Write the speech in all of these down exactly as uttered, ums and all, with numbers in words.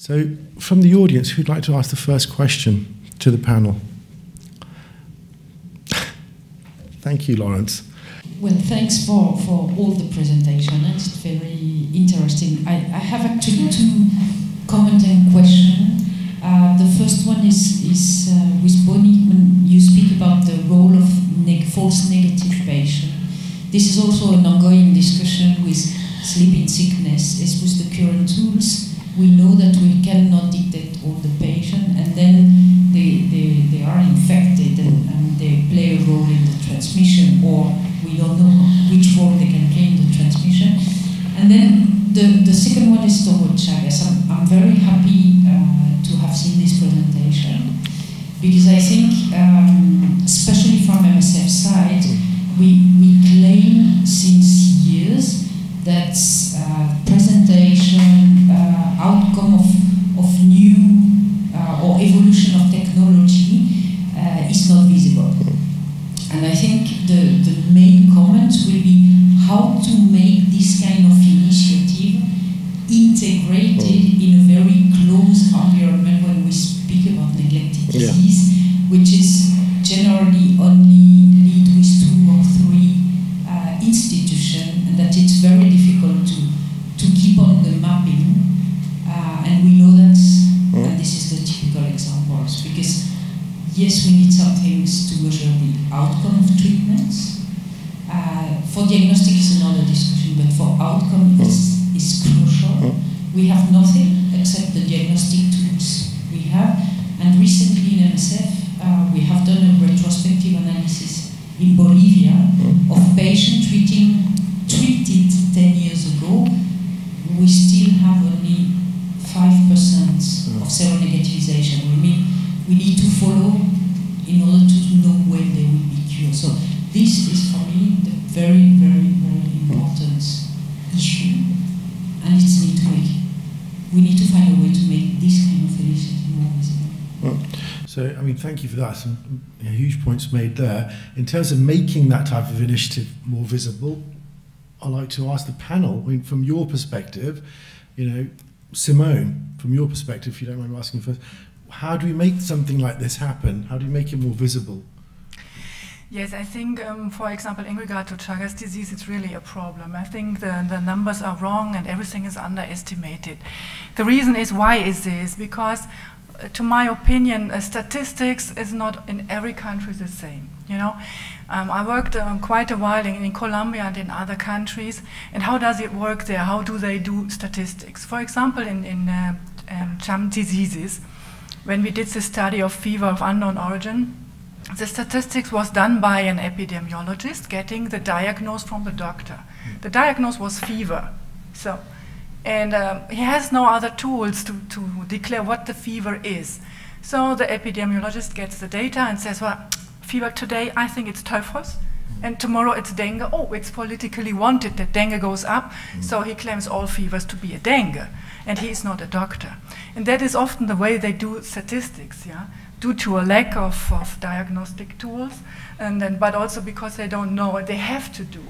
So from the audience, who'd like to ask the first question to the panel? Thank you, Lawrence. Well, thanks for, for all the presentation. It's very interesting. I, I have actually two comments and questions. Uh, the first one is, is uh, with Bonnie, when you speak about the role of neg false negative patient. This is also an ongoing discussion with sleep in sickness. As with the current tools, we know that we cannot detect all the patients, and then they, they, they are infected and, and they play a role in the transmission, or we don't know which role they can play in the transmission. And then the, the second one is toward Chagas. I'm, I'm very happy uh, to have seen this presentation, because I think, um, especially from M S F side, we, we claim since years that uh, presentation, uh, outcome of, of new uh, or evolution of technology uh, is not visible. And I think the, the main comment will be how to make this kind of initiative integrated in a very close environment when we speak about neglected disease, yeah. Which is generally only lead with two or three uh, institutions, and that it's very difficult to, to keep on the mapping. Uh, and we know that, mm. and this is the typical examples, because yes, we need some things to measure the outcome of treatments. Uh, for diagnostic is another discussion, but for outcome is, is crucial. We have nothing except the diagnostic tools we have. And recently in M S F, uh, we have done a retrospective analysis in Bolivia of patients treating, treated ten years ago. We still have only five percent of seronegativization. We mean, we need to follow in order to know when they will be cured. So this is for me the very, very, very important issue, and it's need to make. We need to find a way to make this kind of initiative more visible. So, I mean, thank you for that. Some huge points made there. In terms of making that type of initiative more visible, I'd like to ask the panel. I mean, from your perspective, you know, Simone, from your perspective, if you don't mind asking first. How do we make something like this happen? How do you make it more visible? Yes, I think, um, for example, in regard to Chagas disease, it's really a problem. I think the, the numbers are wrong and everything is underestimated. The reason is why is this? Because, uh, to my opinion, uh, statistics is not in every country the same. You know, um, I worked um, quite a while in, in Colombia and in other countries. And how does it work there? How do they do statistics? For example, in, in uh, um, chum diseases, when we did the study of fever of unknown origin, the statistics was done by an epidemiologist getting the diagnose from the doctor. The diagnose was fever. So, and um, he has no other tools to, to declare what the fever is. So the epidemiologist gets the data and says, well, fever today, I think it's typhus, and tomorrow it's dengue. Oh, it's politically wanted that dengue goes up, so he claims all fevers to be a dengue. And he is not a doctor. And that is often the way they do statistics, yeah, due to a lack of, of diagnostic tools, and then, but also because they don't know what they have to do.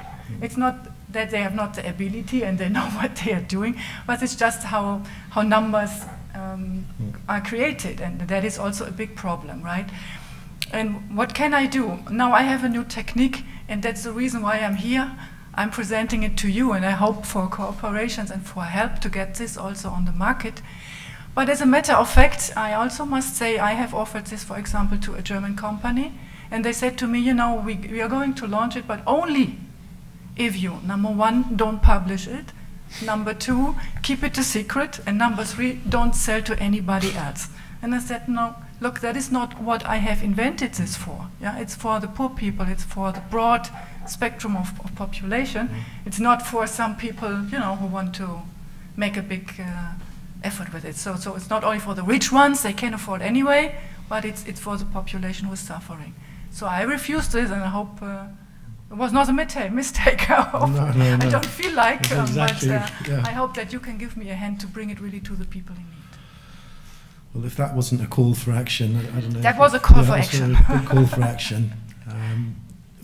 It's not that they have not the ability and they know what they are doing, but it's just how, how numbers um, are created, and that is also a big problem, right? And what can I do? Now I have a new technique, and that's the reason why I'm here. I'm presenting it to you, and I hope for cooperations and for help to get this also on the market. But as a matter of fact, I also must say I have offered this, for example, to a German company, and they said to me, you know, we, we are going to launch it, but only if you, number one, don't publish it, number two, keep it a secret, and number three, don't sell to anybody else. And I said, no, look, that is not what I have invented this for. Yeah, it's for the poor people, it's for the broad spectrum of, of population. Mm-hmm. It's not for some people, you know, who want to make a big uh, effort with it. So, so it's not only for the rich ones, they can afford anyway, but it's, it's for the population who is suffering. So I refused this, and I hope uh, it was not a mistake. I hope. No, no, no. I don't feel like, um, exactly. but uh, yeah. I hope that you can give me a hand to bring it really to the people in need. Well, if that wasn't a call for action, I, I don't know. That was a call for action. A call for action. Um,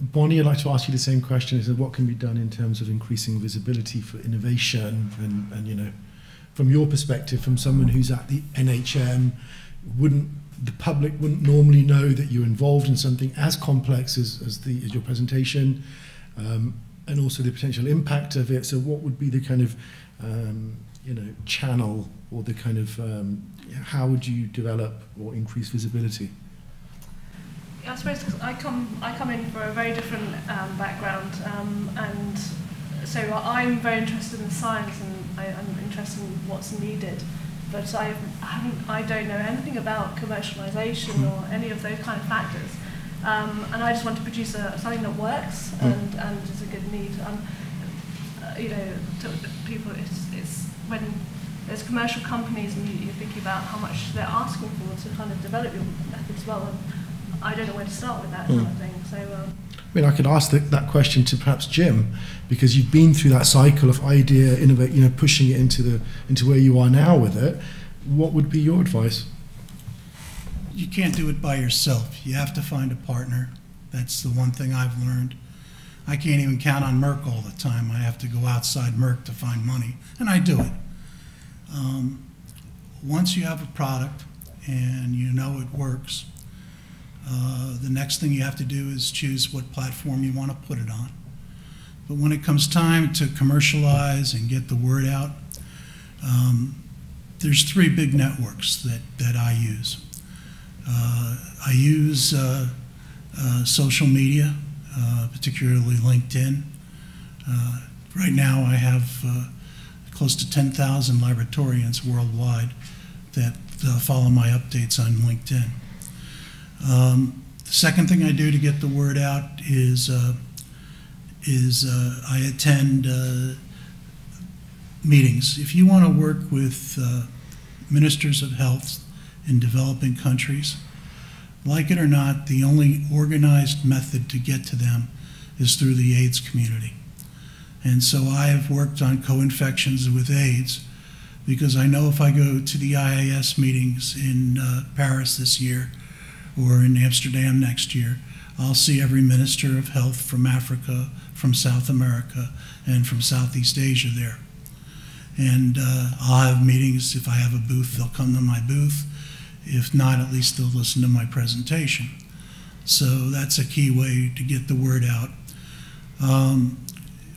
Bonnie, I'd like to ask you the same question: is that what can be done in terms of increasing visibility for innovation and, and you know, from your perspective, from someone who's at the N H M, wouldn't the public wouldn't normally know that you're involved in something as complex as, as, the, as your presentation, um, and also the potential impact of it. So what would be the kind of, um, you know, channel or the kind of, um, how would you develop or increase visibility? I suppose I come, I come in for a very different um, background, um, and so I'm very interested in science, and I, I'm interested in what's needed. But I haven't, I don't know anything about commercialisation or any of those kind of factors, um, and I just want to produce a, something that works and, and is a good need. Um, uh, you know, to people, it's, it's when there's commercial companies and you, you're thinking about how much they're asking for to kind of develop your methods as well. And I don't know where to start with that mm. kind of thing. So. Um, I mean, I could ask the, that question to perhaps Jim, because you've been through that cycle of idea, innovate, you know, pushing it into the into where you are now with it. What would be your advice? You can't do it by yourself. You have to find a partner. That's the one thing I've learned. I can't even count on Merck all the time. I have to go outside Merck to find money, and I do it. Um, once you have a product and you know it works, Uh, the next thing you have to do is choose what platform you want to put it on. But when it comes time to commercialize and get the word out, um, there's three big networks that, that I use. Uh, I use uh, uh, social media, uh, particularly LinkedIn. Uh, right now I have uh, close to ten thousand librarians worldwide that uh, follow my updates on LinkedIn. Um, the second thing I do to get the word out is, uh, is uh, I attend uh, meetings. If you want to work with uh, ministers of health in developing countries, like it or not, the only organized method to get to them is through the AIDS community. And so I have worked on co-infections with AIDS because I know if I go to the I A S meetings in uh, Paris this year, or in Amsterdam next year, I'll see every minister of health from Africa, from South America, and from Southeast Asia there. And uh, I'll have meetings. If I have a booth, they'll come to my booth. If not, at least they'll listen to my presentation. So that's a key way to get the word out. Um,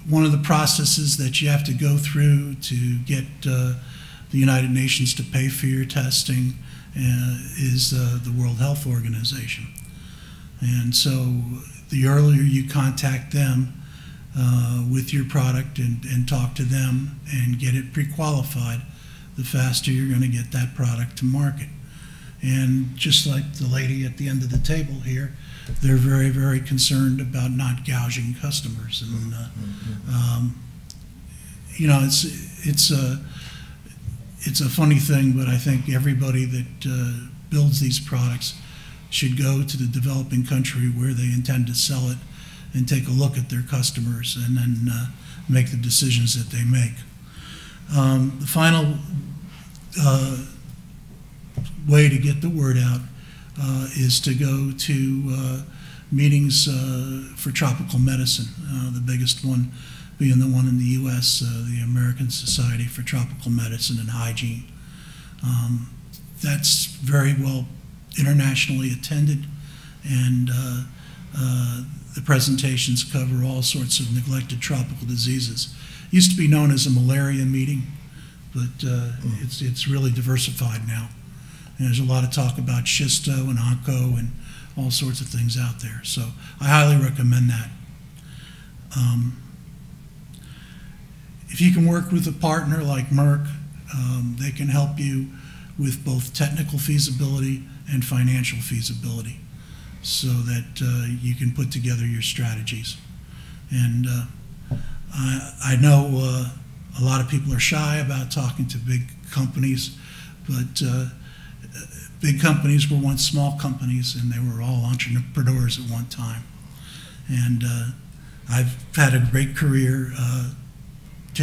one of the processes that you have to go through to get uh, the United Nations to pay for your testing Uh, is uh, the World Health Organization. And so the earlier you contact them uh, with your product and, and talk to them and get it pre-qualified, the faster you're going to get that product to market. And just like the lady at the end of the table here, they're very, very concerned about not gouging customers. And, uh, um, you know, it's, it's a... It's a funny thing, but I think everybody that uh, builds these products should go to the developing country where they intend to sell it and take a look at their customers and then uh, make the decisions that they make. Um, the final uh, way to get the word out uh, is to go to uh, meetings uh, for tropical medicine, uh, the biggest one being the one in the U S, uh, the American Society for Tropical Medicine and Hygiene. Um, that's very well internationally attended, and uh, uh, the presentations cover all sorts of neglected tropical diseases. It used to be known as a malaria meeting, but uh, mm. it's, it's really diversified now. And there's a lot of talk about schisto and onco and all sorts of things out there. So I highly recommend that. Um, If you can work with a partner like Merck, um, they can help you with both technical feasibility and financial feasibility so that uh, you can put together your strategies. And uh, I, I know uh, a lot of people are shy about talking to big companies, but uh, big companies were once small companies, and they were all entrepreneurs at one time. And uh, I've had a great career uh,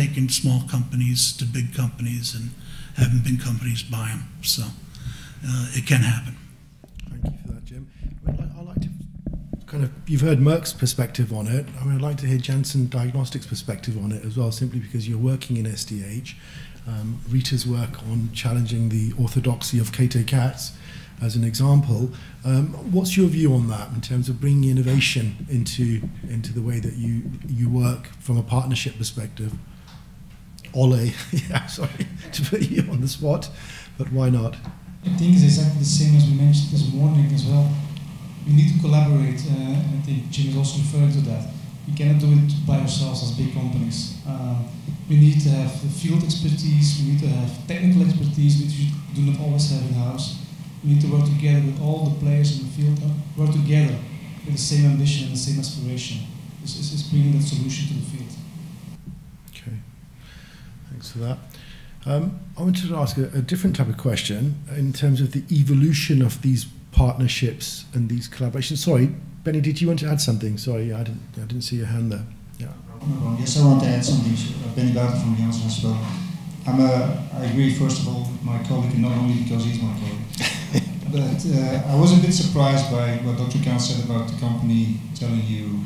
taken small companies to big companies and having big companies buy them. So uh, it can happen. Thank you for that, Jim. I mean, I, I like to kind of, you've heard Merck's perspective on it. I mean, I'd like to hear Jensen Diagnostics' perspective on it as well, simply because you're working in S D H um, Rita's work on challenging the orthodoxy of Kato Katz as an example. Um, what's your view on that in terms of bringing innovation into, into the way that you, you work from a partnership perspective? Ollie, yeah, sorry to put you on the spot, but why not? I think it's exactly the same as we mentioned this morning as well. We need to collaborate, uh, and I think Jim is also referring to that. We cannot do it by ourselves as big companies. Uh, we need to have the field expertise, we need to have technical expertise, which we do not always have in-house. We need to work together with all the players in the field, work together with the same ambition and the same aspiration. It's, it's, it's bringing that solution to the field. Okay, thanks for that. Um, I wanted to ask a, a different type of question in terms of the evolution of these partnerships and these collaborations. Sorry, Benny, did you want to add something? Sorry, I didn't, I didn't see your hand there. Yeah. No, yes, I want to add something. Benny Bouter from the Janssen as well. I'm a, I agree, first of all, with my colleague, and not only because he's my colleague. But uh, I was a bit surprised by what Doctor Kahn said about the company telling you,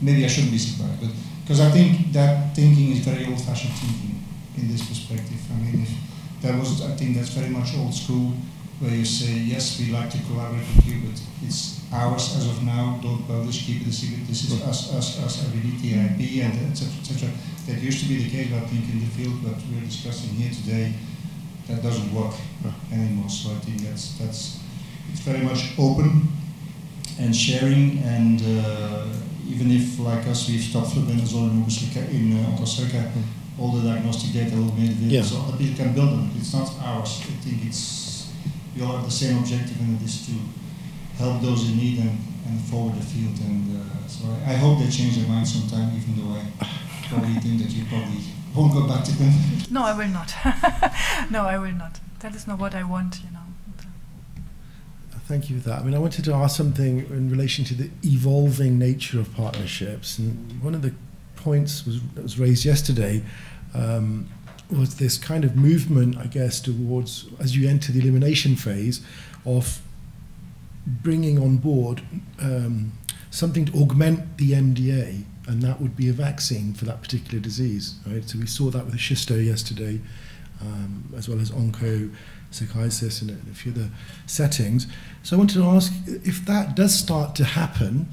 maybe I shouldn't be surprised, but because I think that thinking is very old-fashioned thinking. In this perspective, I mean, if that was, I think that's very much old school, where you say, yes, we like to collaborate with you, but it's ours as of now, don't publish, keep it a secret, this is us, us, us, and we need the I P, and et cetera, et cetera. That used to be the case, I think, in the field, but we're discussing here today, that doesn't work anymore, so I think that's, that's it's very much open and sharing, and uh, even if, like us, we've stopped for Venezuela and Onchocerca, all the diagnostic data will be available, so other people can build on it. It's not ours. I think it's, we all have the same objective, and it is to help those in need and, and forward the field. And uh, so I, I hope they change their mind sometime, even though I probably think that you probably won't go back to them. No, I will not. No, I will not. That is not what I want, you know. Thank you for that. I mean, I wanted to ask something in relation to the evolving nature of partnerships, and one of the points was, that was raised yesterday um, was this kind of movement, I guess, towards, as you enter the elimination phase, of bringing on board um, something to augment the M D A, and that would be a vaccine for that particular disease, right? So we saw that with the schisto yesterday, um, as well as onco, psychiasis, and a few other settings. So I wanted to ask, if that does start to happen,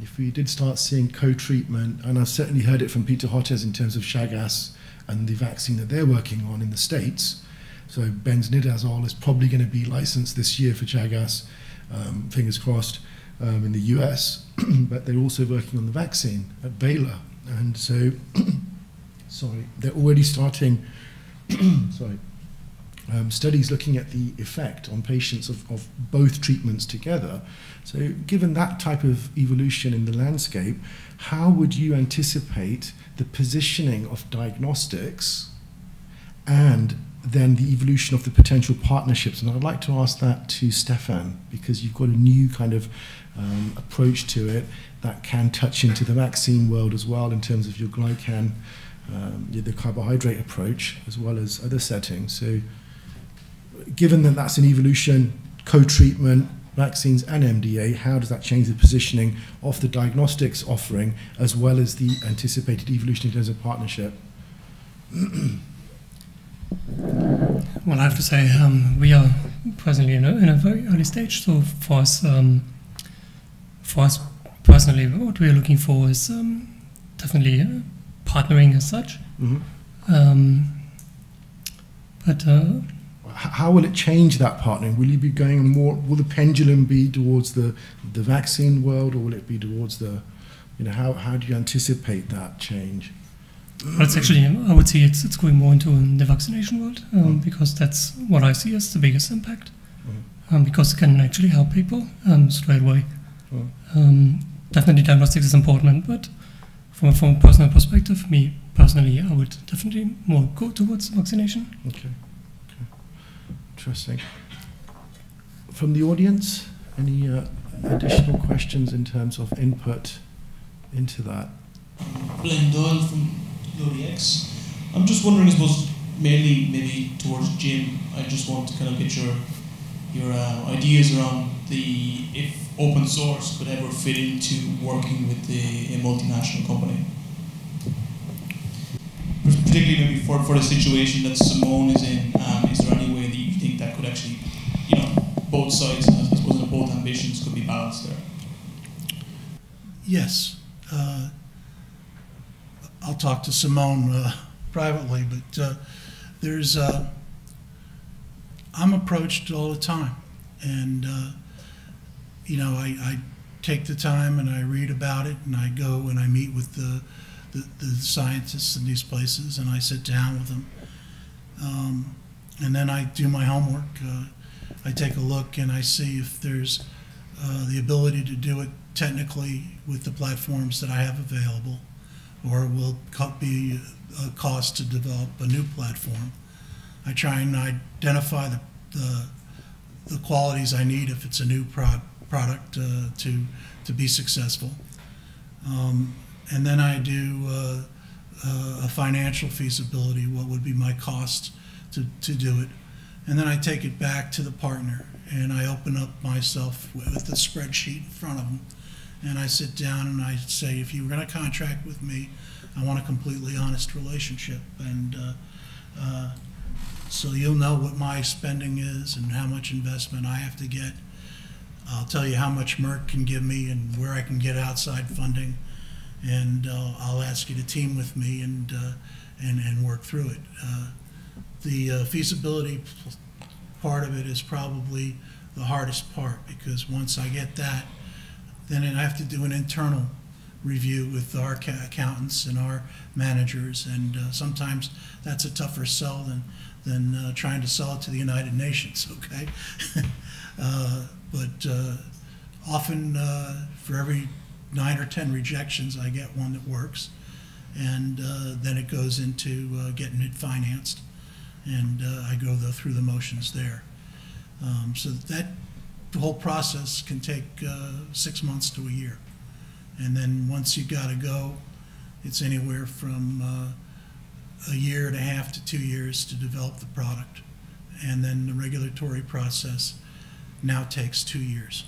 if we did start seeing co-treatment, and I've certainly heard it from Peter Hottes in terms of Chagas and the vaccine that they're working on in the States. So benzidazole is probably going to be licensed this year for Chagas, um, fingers crossed, um, in the U S, but they're also working on the vaccine at Baylor. And so, sorry, they're already starting sorry, um, studies looking at the effect on patients of, of both treatments together. So given that type of evolution in the landscape, how would you anticipate the positioning of diagnostics and then the evolution of the potential partnerships? And I'd like to ask that to Stefan, because you've got a new kind of um, approach to it that can touch into the vaccine world as well in terms of your glycan, um, the carbohydrate approach, as well as other settings. So given that that's an evolution, co-treatment, vaccines and M D A, how does that change the positioning of the diagnostics offering as well as the anticipated evolution in terms of partnership? Well, I have to say um, we are personally in a, in a very early stage, so for us, um, for us personally, what we are looking for is um, definitely uh, partnering as such. Mm-hmm. um, but uh, How will it change that partnering? Will you be going more? Will the pendulum be towards the the vaccine world, or will it be towards the, you know, how how do you anticipate that change? Well, it's actually, I would say it's it's going more into the vaccination world, um, mm. because that's what I see as the biggest impact, mm. um, because it can actually help people um, straight away. Mm. Um, definitely, diagnostics is important, but from from a personal perspective, me personally, I would definitely more go towards vaccination. Okay. Interesting. From the audience, any uh, additional questions in terms of input into that? Blaine Doyle from L O D X. I'm just wondering, I suppose, mainly maybe towards Jim, I just want to kind of get your your uh, ideas around the if open source could ever fit into working with the, a multinational company. particularly maybe for, for the situation that Simone is in, um, is there any way that you think that could actually, you know, both sides, I suppose, both ambitions could be balanced there? Yes. Uh, I'll talk to Simone uh, privately, but uh, there's, uh, I'm approached all the time. And, uh, you know, I, I take the time and I read about it, and I go and I meet with the, the, the scientists in these places, and I sit down with them. Um, and then I do my homework. Uh, I take a look and I see if there's uh, the ability to do it technically with the platforms that I have available, or will be a cost to develop a new platform. I try and identify the, the, the qualities I need if it's a new pro product uh, to, to be successful. Um, and then I do uh, uh, a financial feasibility, what would be my cost to, to do it. And then I take it back to the partner, and I open up myself with the spreadsheet in front of them. And I sit down and I say, if you were going to contract with me, I want a completely honest relationship. And uh, uh, so you'll know what my spending is and how much investment I have to get. I'll tell you how much Merck can give me and where I can get outside funding. And uh, I'll ask you to team with me and, uh, and, and work through it. Uh, the uh, feasibility part of it is probably the hardest part, because once I get that, then I have to do an internal review with our accountants and our managers, and uh, sometimes that's a tougher sell than, than uh, trying to sell it to the United Nations, okay? uh, but uh, often uh, for every nine or ten rejections, I get one that works, and uh, then it goes into uh, getting it financed, and uh, I go the, through the motions there. Um, so that the whole process can take uh, six months to a year. And then once you got to go, it's anywhere from uh, a year and a half to two years to develop the product. And then the regulatory process now takes two years.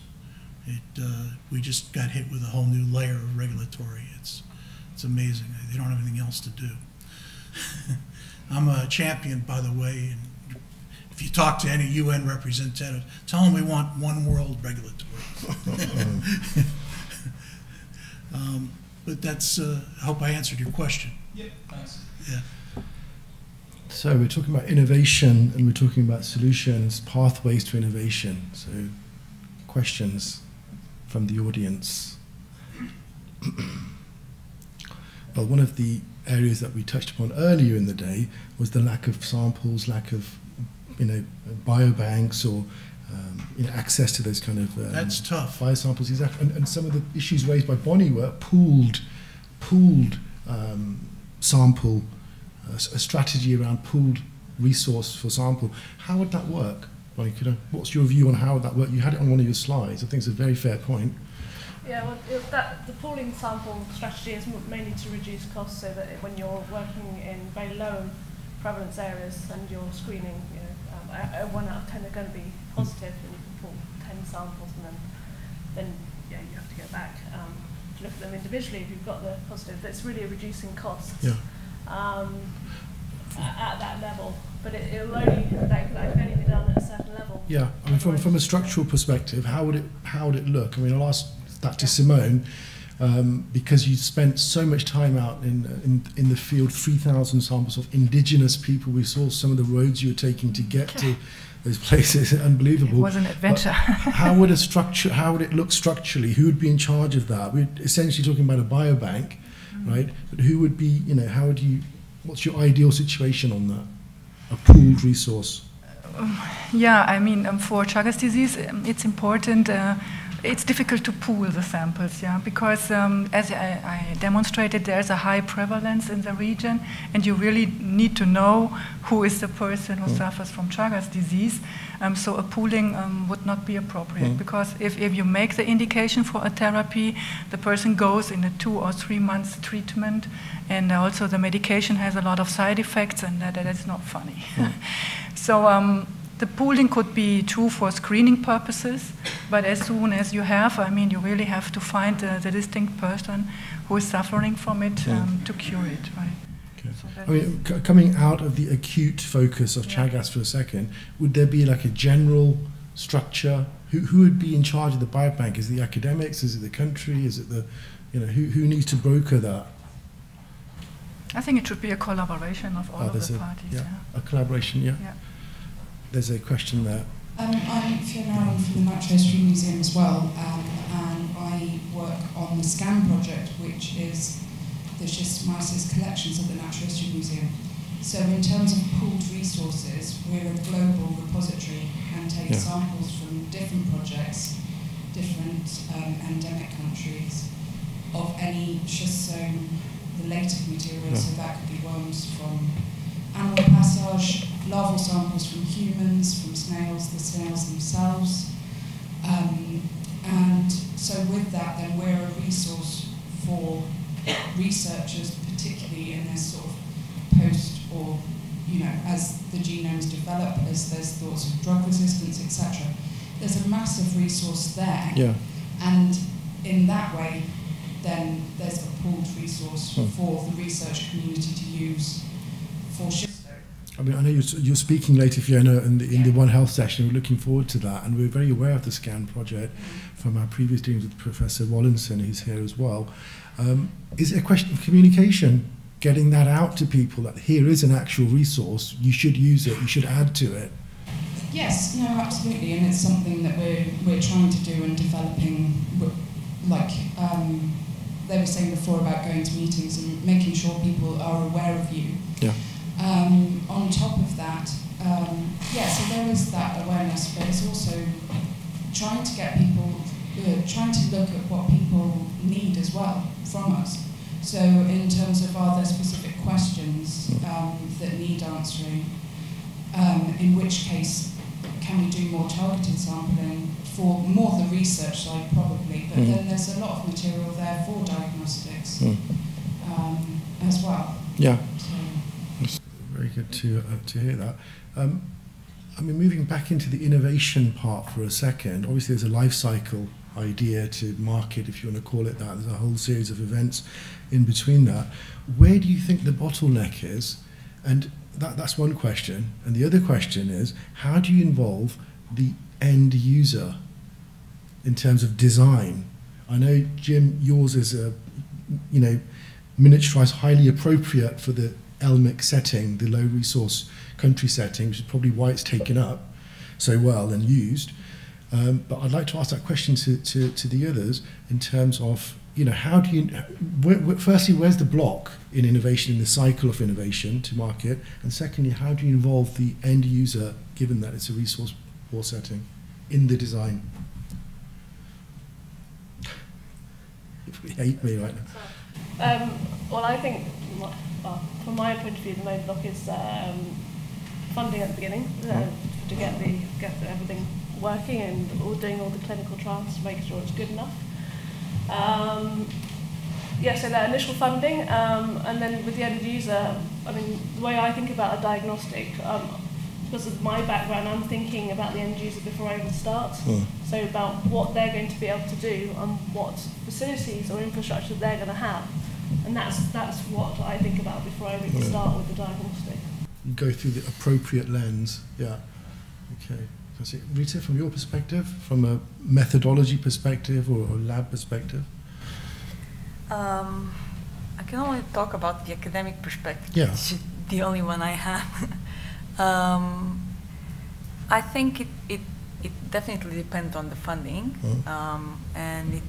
It, uh, we just got hit with a whole new layer of regulatory. It's, it's amazing. They don't have anything else to do. I'm a champion, by the way. And if you talk to any U N representative, tell them we want one world regulatory. um, but that's, uh, I hope I answered your question. Yeah, thanks. Yeah. So we're talking about innovation, and we're talking about solutions, pathways to innovation. So questions from the audience. Well, one of the areas that we touched upon earlier in the day was the lack of samples, lack of you know, biobanks or um, you know, access to those kind of um, that's tough. Bio samples, exactly. And, and some of the issues raised by Bonnie were pooled, pooled um, sample, uh, a strategy around pooled resource for sample. How would that work? Bonnie, could I, what's your view on how would that work? You had it on one of your slides. I think it's a very fair point. Yeah, well, it, that, the pooling sample strategy is mainly to reduce costs, so that when you're working in very low prevalence areas and you're screening, you know, one out of ten are going to be positive, and you can pull ten samples, and then, then yeah, you have to go back um, to look at them individually if you've got the positive. That's really reducing costs yeah. um, at, at that level, but it, it'll only that can only be done at a certain level. Yeah, I mean, from from a structural perspective, how would it how would it look? I mean, I'll ask that to yeah. Simone. Um, because you spent so much time out in, in, in the field, three thousand samples of indigenous people. We saw some of the roads you were taking to get to those places. Unbelievable. It was an adventure. How would a structure, how would it look structurally? Who would be in charge of that? We're essentially talking about a biobank, mm. right? But who would be, you know, how would you, what's your ideal situation on that? A pooled resource? Uh, yeah, I mean, um, for Chagas disease, um, it's important. Uh, It's difficult to pool the samples, yeah, because um, as I, I demonstrated, there's a high prevalence in the region, and you really need to know who is the person who mm. suffers from Chagas disease. Um, so a pooling um, would not be appropriate, mm. because if, if you make the indication for a therapy, the person goes in a two or three months treatment, and also the medication has a lot of side effects, and that, that is not funny. Mm. so. Um, The pooling could be true for screening purposes, but as soon as you have, I mean, you really have to find uh, the distinct person who is suffering from it um, to cure it, right? Okay. I mean, c coming out of the acute focus of Chagas yeah. for a second, would there be like a general structure? Who, who would be in charge of the biobank? Is it the academics? Is it the country? Is it the, you know, who, who needs to broker that? I think it should be a collaboration of all oh, of the a, parties. Yeah, yeah. A collaboration, yeah. yeah. There's a question there. Um, I'm Fiona Allen from the Natural History Museum as well, um, and I work on the SCAN project, which is the schistosomiasis collections of the Natural History Museum. So in terms of pooled resources, we're a global repository and take yeah. samples from different projects, different um, endemic countries, of any schistosome related material, yeah. so that could be worms from animal passage, larval samples from humans, from snails, the snails themselves. Um, and so with that, then we're a resource for researchers, particularly in this sort of post or, you know, as the genomes develop, as there's thoughts of drug resistance, et cetera. There's a massive resource there. Yeah. And in that way, then there's a pooled resource oh. for the research community to use for schisto. I mean, I know you're, you're speaking later, Fiona, in the, in yeah. the One Health session. We're looking forward to that, and we're very aware of the SCAN project from our previous dealings with Professor Wallinson, who's here as well. Um, is it a question of communication, getting that out to people that here is an actual resource, you should use it, you should add to it? Yes, no, absolutely, and it's something that we're, we're trying to do and developing, like, um, they were saying before about going to meetings and making sure people are aware of you. Yeah. Um, on top of that, um, yeah, so there is that awareness, but it's also trying to get people, uh, trying to look at what people need as well from us. So in terms of are there specific questions um, that need answering, um, in which case can we do more targeted sampling for more the research side probably, but mm. then there's a lot of material there for diagnostics mm. um, as well. Yeah. So. That's very good to, uh, to hear that. Um, I mean, moving back into the innovation part for a second, obviously there's a life cycle idea to market, if you want to call it that. There's a whole series of events in between that. Where do you think the bottleneck is? And that, that's one question. And the other question is, how do you involve the end user in terms of design? I know, Jim, yours is a, you know, miniaturized, highly appropriate for the L M I C setting, the low resource country setting, which is probably why it's taken up so well and used. Um, but I'd like to ask that question to, to, to the others in terms of, you know, how do you, where, where, firstly, where's the block in innovation, in the cycle of innovation to market? And secondly, how do you involve the end user, given that it's a resource poor setting, in the design? If we hate me right now. Um, well, I think, well, from my point of view, the main block is um, funding at the beginning, uh, to get, the, get everything working and all doing all the clinical trials to make sure it's good enough. Um, yeah, so that initial funding, um, and then with the end user, I mean, the way I think about a diagnostic, um, because of my background, I'm thinking about the end user before I even start, oh. so about what they're going to be able to do and what facilities or infrastructure they're going to have, and that's, that's what I think about before I even yeah. start with the diagnostic. You go through the appropriate lens, yeah, okay. Rita, from your perspective, from a methodology perspective or a lab perspective? Um, I can only talk about the academic perspective. Yeah. It's the only one I have. um, I think it, it, it definitely depends on the funding, oh. um, and it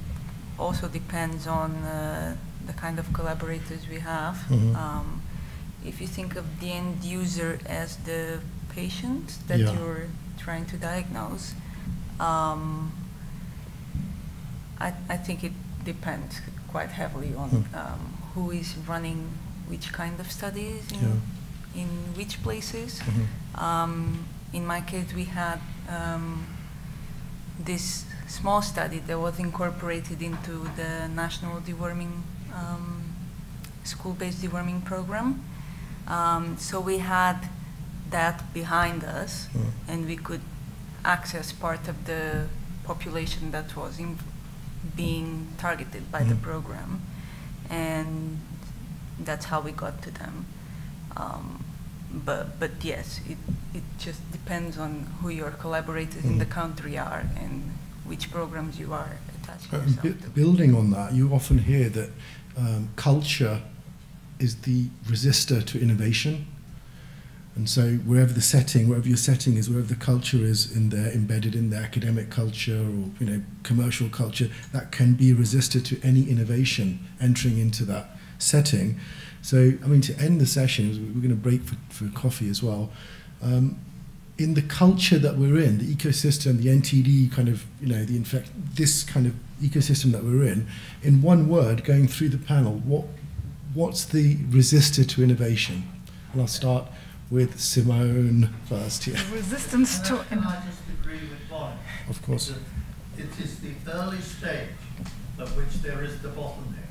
also depends on uh, the kind of collaborators we have. Mm-hmm. um, if you think of the end user as the patient that yeah. you're trying to diagnose, um, I, I think it depends quite heavily on hmm. um, who is running which kind of studies in, yeah. in which places. Mm-hmm. um, in my case, we had um, this small study that was incorporated into the National Deworming, um, school-based deworming program. Um, so we had that behind us, mm. and we could access part of the population that was in being targeted by mm. the program, and that's how we got to them. Um, but but yes, it it just depends on who your collaborators mm. in the country are and which programs you are attached uh, yourself to. Building on that, you often hear that um, culture is the resistor to innovation. And so wherever the setting, wherever your setting is, wherever the culture is in there, embedded in the academic culture or you know commercial culture, that can be resisted to any innovation entering into that setting. So, I mean, to end the session, we're going to break for, for coffee as well. Um, in the culture that we're in, the ecosystem, the N T D kind of, you know, the infect, this kind of ecosystem that we're in, in one word, going through the panel, what what's the resistor to innovation? And I'll start with Simone first here. Yeah. Resistance to innovation. I just agree with Bonnie. Of course. It is the early stage at which there is the bottleneck.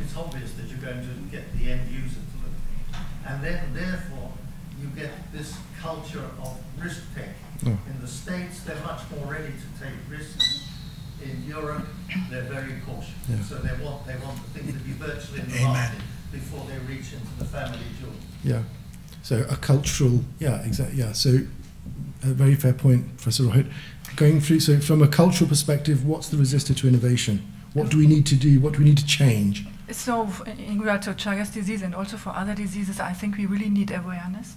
It's obvious that you're going to get the end user to look at it. And then, therefore, you get this culture of risk taking. Oh. In the States, they're much more ready to take risks. In Europe, they're very cautious. Yeah. So they want, they want the thing to be virtually in the market before they reach into the family jewel. Yeah. So a cultural, yeah, exactly, yeah. So a very fair point, Professor Rohit. Going through, so from a cultural perspective, what's the resistor to innovation? What do we need to do? What do we need to change? So in regard to Chagas disease and also for other diseases, I think we really need awareness.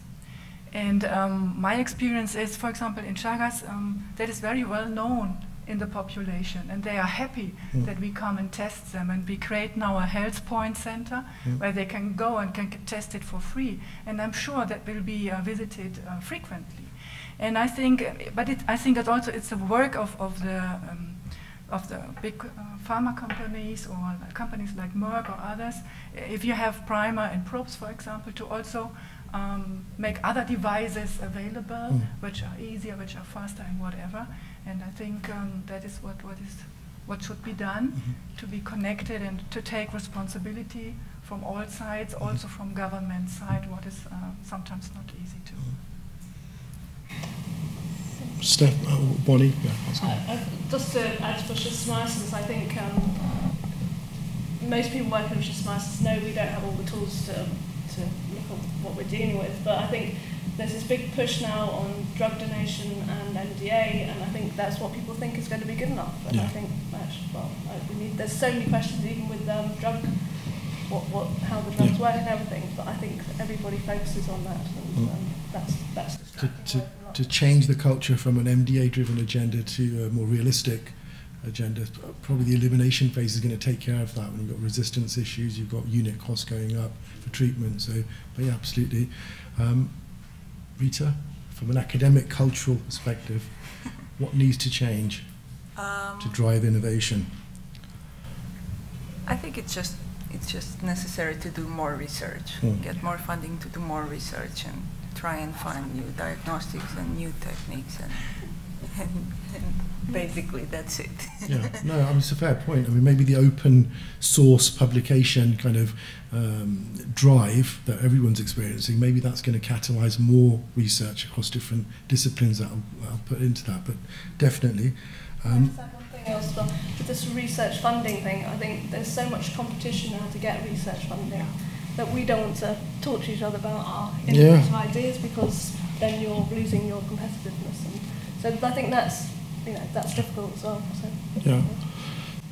And um, my experience is, for example, in Chagas, um, that is very well known in the population. And they are happy mm. that we come and test them. And we create now a health point center mm. where they can go and can test it for free. And I'm sure that will be uh, visited uh, frequently. And I think, but it, I think that also it's the work of, of the um, of the big uh, pharma companies or companies like Merck or others, if you have primer and probes, for example, to also um, make other devices available, mm. which are easier, which are faster and whatever. And I think um, that is what, what is what should be done mm-hmm. to be connected and to take responsibility from all sides, mm-hmm. also from government side, what is uh, sometimes not easy to. Steph, uh, Bonnie, yeah, I, I, just to add for schistosomiasis, I think um, most people working with schistosomiasis know we don't have all the tools to, to look at what we're dealing with, but I think there's this big push now on drug donation and M D A, and I think that's what people think is going to be good enough. And yeah. I think, well, like we need, there's so many questions even with um, drug, what, what, how the drugs yeah. work and everything, but I think everybody focuses on that, and mm. um, that's, that's the strategy. To change the culture from an M D A-driven agenda to a more realistic agenda. Probably the elimination phase is going to take care of that when you've got resistance issues, you've got unit costs going up for treatment. So, but yeah, absolutely. Um, Rita, from an academic cultural perspective, what needs to change um, to drive innovation? I think it's just, it's just necessary to do more research, mm. get more funding to do more research and try and find new diagnostics and new techniques, and, and, and basically that's it. Yeah, no, I mean, it's a fair point. I mean, maybe the open source publication kind of um, drive that everyone's experiencing, maybe that's going to catalyze more research across different disciplines that I'll, I'll put into that, but definitely. Um, else well. With this research funding thing, I think there's so much competition now to get research funding that we don't want to talk to each other about our innovative yeah. ideas, because then you're losing your competitiveness. And so I think that's, you know, that's difficult as well. So. Yeah.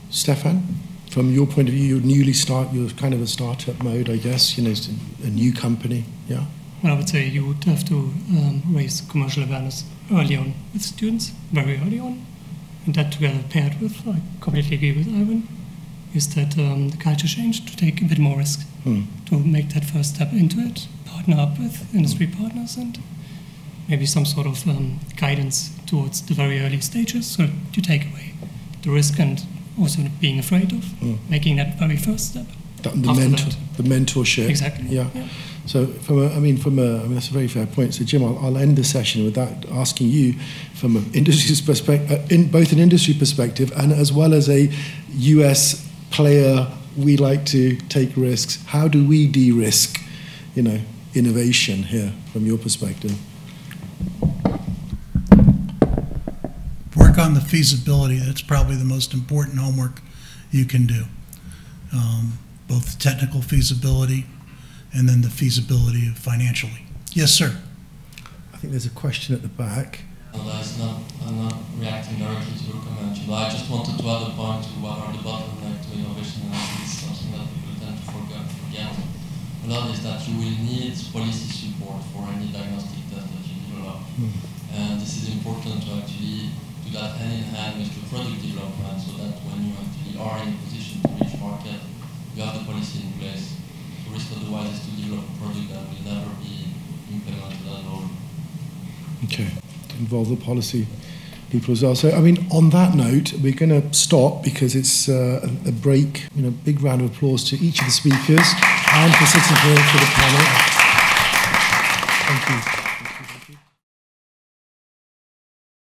Stefan, from your point of view, you're newly start, you're kind of a startup mode, I guess. You know, it's a new company. Yeah. Well, I would say you would have to um, raise commercial awareness early on with students, very early on, and that together paired with, I completely agree with Ivan, is that um, the culture change to take a bit more risk, mm. to make that first step into it, partner up with industry mm. partners, and maybe some sort of um, guidance towards the very early stages, so to take away the risk and also not being afraid of mm. making that very first step. That, the, mentor, that. the mentorship. Exactly. Yeah. yeah. So, from a, I mean, from a, I mean, that's a very fair point. So, Jim, I'll, I'll end the session with that, asking you, from an industry's perspective, in both an industry perspective and as well as a U S player, we like to take risks. How do we de-risk, you know, innovation here from your perspective? Work on the feasibility. That's probably the most important homework you can do. Um, both technical feasibility, and then the feasibility of financially. Yes, sir. I think there's a question at the back. Otherwise, not, I'm not reacting directly to your comment, but I just wanted to add a point to what are the bottleneck to innovation, and I think it's something that people tend to forget a lot, is that you will need policy support for any diagnostic test that you develop. Mm-hmm. And this is important to actually do that hand in hand with the product development, so that when you actually are in a position to reach market, you have the policy in place. The risk otherwise is to develop a product that will never be implemented at all. Okay. Involve the policy people as well. So, I mean, on that note, we're going to stop because it's uh, a break. You know, big round of applause to each of the speakers and for sitting here for the panel. Thank you.